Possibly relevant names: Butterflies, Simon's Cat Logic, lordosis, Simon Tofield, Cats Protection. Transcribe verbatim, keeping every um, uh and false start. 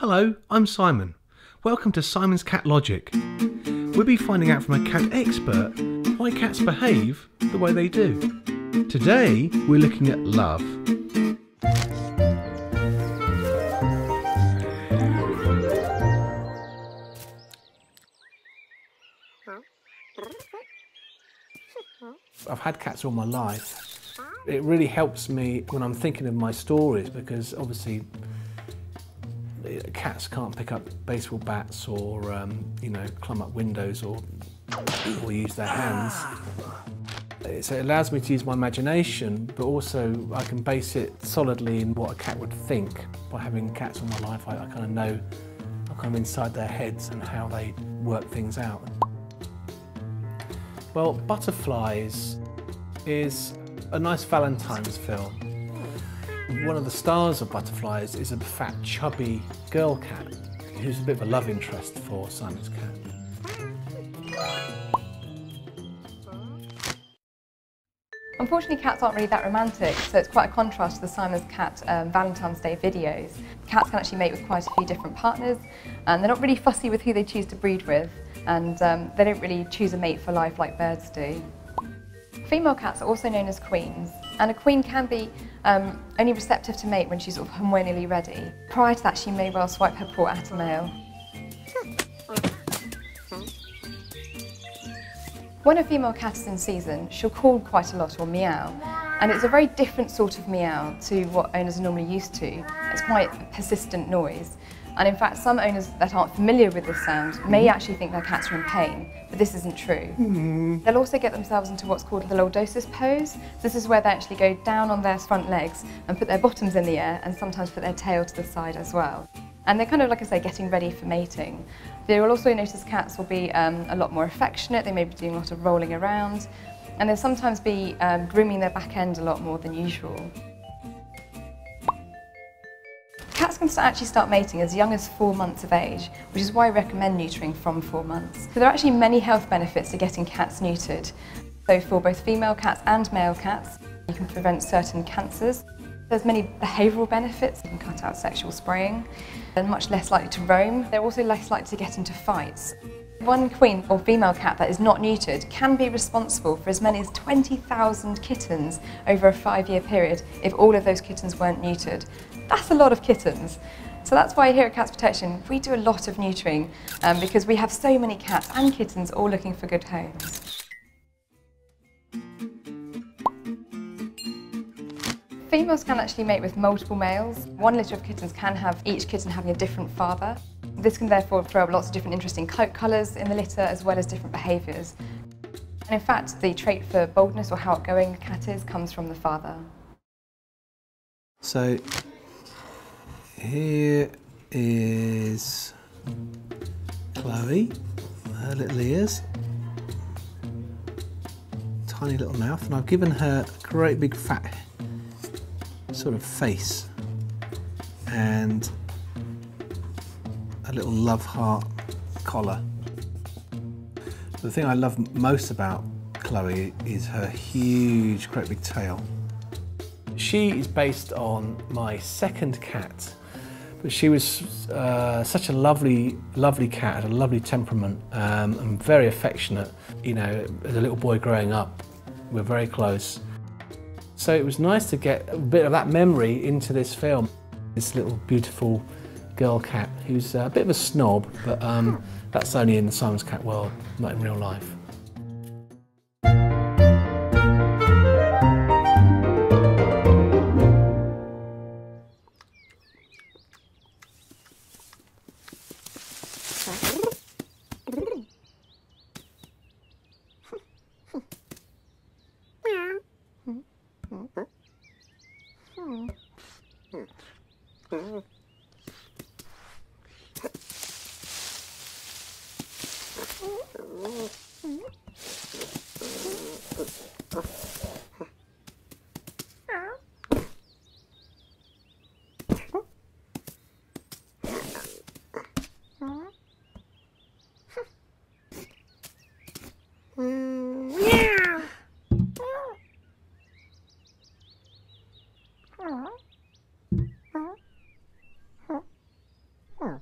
Hello, I'm Simon. Welcome to Simon's Cat Logic. We'll be finding out from a cat expert why cats behave the way they do. Today we're looking at love. I've had cats all my life. It really helps me when I'm thinking of my stories, because obviously cats can't pick up baseball bats or um, you know, climb up windows or, or use their hands. So it allows me to use my imagination, but also I can base it solidly in what a cat would think. By having cats all my life, I, I kind of know I'm kind of inside their heads and how they work things out. Well, Butterflies is a nice Valentine's film. One of the stars of Butterflies is a fat, chubby girl cat who's a bit of a love interest for Simon's cat. Unfortunately, cats aren't really that romantic, so it's quite a contrast to the Simon's Cat um, Valentine's Day videos. Cats can actually mate with quite a few different partners, and they're not really fussy with who they choose to breed with. And um, they don't really choose a mate for life like birds do. Female cats are also known as queens, and a queen can be um, only receptive to mate when she's sort of hormonally ready. Prior to that, she may well swipe her paw at a male. When a female cat is in season, she'll call quite a lot or meow, and it's a very different sort of meow to what owners are normally used to. It's quite a persistent noise. And in fact, some owners that aren't familiar with this sound may actually think their cats are in pain, but this isn't true. Mm. They'll also get themselves into what's called the lordosis pose. This is where they actually go down on their front legs and put their bottoms in the air, and sometimes put their tail to the side as well. And they're kind of, like I say, getting ready for mating. You'll also notice cats will be um, a lot more affectionate. They may be doing a lot of rolling around, and they'll sometimes be um, grooming their back end a lot more than usual. Cats can actually start mating as young as four months of age, which is why I recommend neutering from four months. So there are actually many health benefits to getting cats neutered. So for both female cats and male cats, you can prevent certain cancers. There's many behavioural benefits. You can cut out sexual spraying. They're much less likely to roam. They're also less likely to get into fights. One queen or female cat that is not neutered can be responsible for as many as twenty thousand kittens over a five-year period if all of those kittens weren't neutered. That's a lot of kittens. So that's why here at Cats Protection we do a lot of neutering, um, because we have so many cats and kittens all looking for good homes. Females can actually mate with multiple males. One litter of kittens can have each kitten having a different father. This can therefore throw up lots of different interesting coat colours in the litter, as well as different behaviours. And in fact, the trait for boldness or how outgoing the cat is comes from the father. So here is Chloe, her little ears, tiny little mouth, and I've given her a great big fat sort of face and a little love heart collar. The thing I love most about Chloe is her huge, great big tail. She is based on my second cat, but she was uh, such a lovely, lovely cat, had a lovely temperament, um, and very affectionate. You know, as a little boy growing up, we were very close. So it was nice to get a bit of that memory into this film. This little beautiful girl cat who's a bit of a snob, but um, that's only in the Simon's Cat world, not in real life. Hmm.